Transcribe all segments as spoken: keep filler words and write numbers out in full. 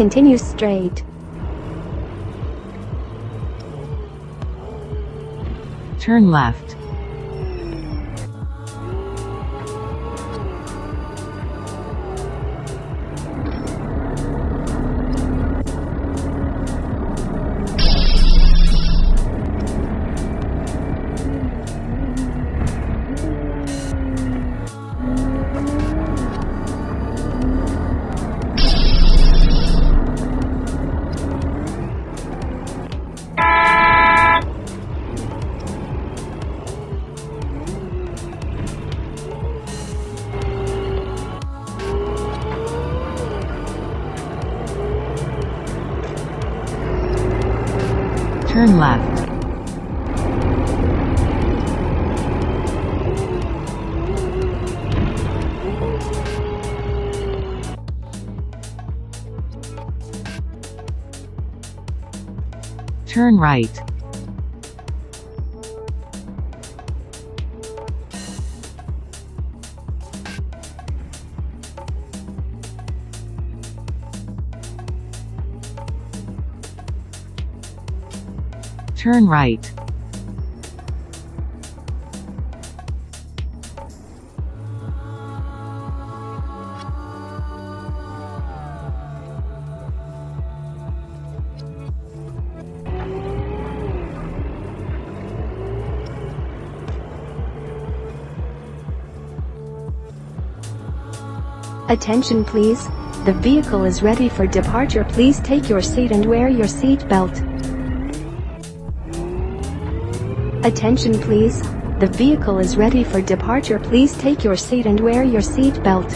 Continue straight. Turn left. Turn left. Turn right. Turn right. Attention please. The vehicle is ready for departure. Please take your seat and wear your seat belt. Attention please. The vehicle is ready for departure. Please take your seat and wear your seat belt.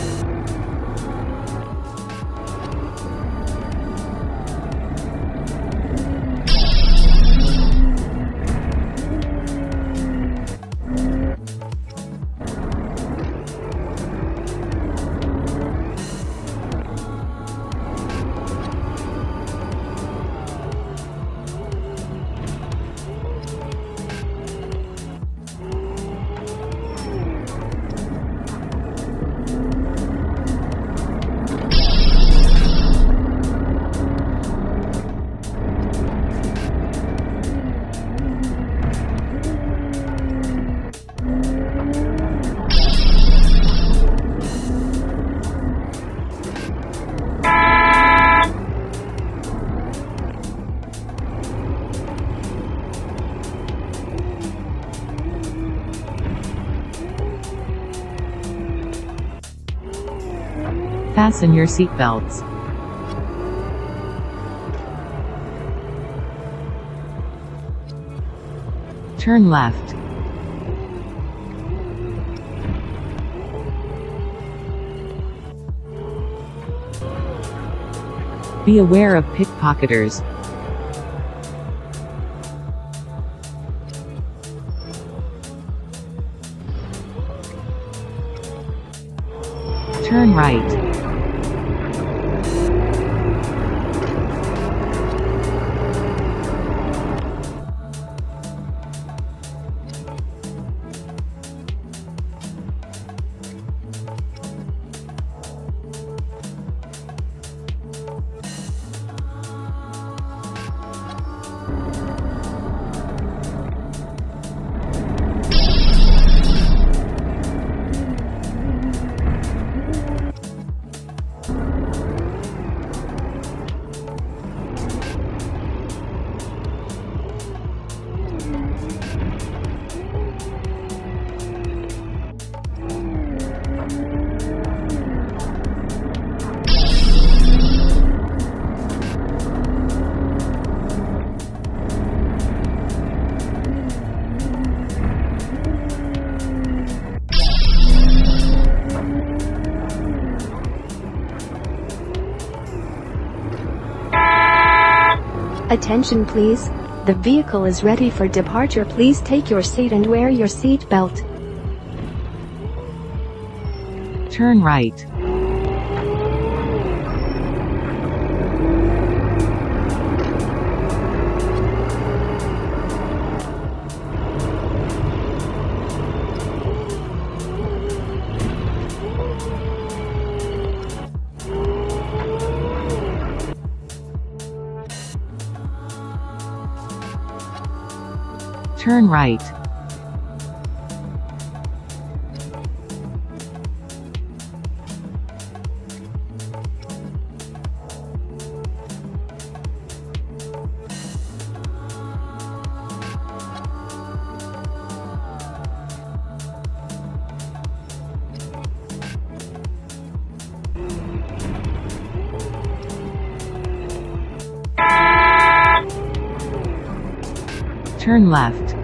Fasten your seatbelts. Turn left. Be aware of pickpocketers. Turn right. Attention please. The vehicle is ready for departure. Please take your seat and wear your seat belt. Turn right. Turn right. Turn left.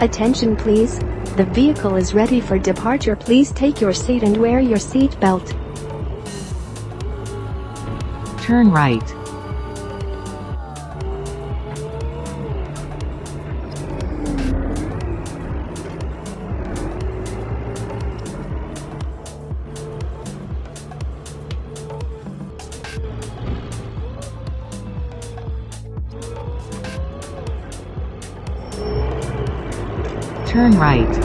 Attention please, the vehicle is ready for departure. Please take your seat and wear your seat belt. Turn right. Turn right.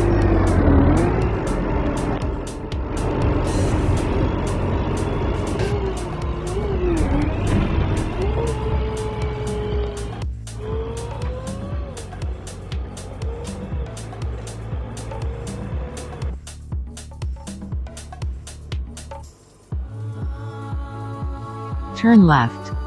Turn left.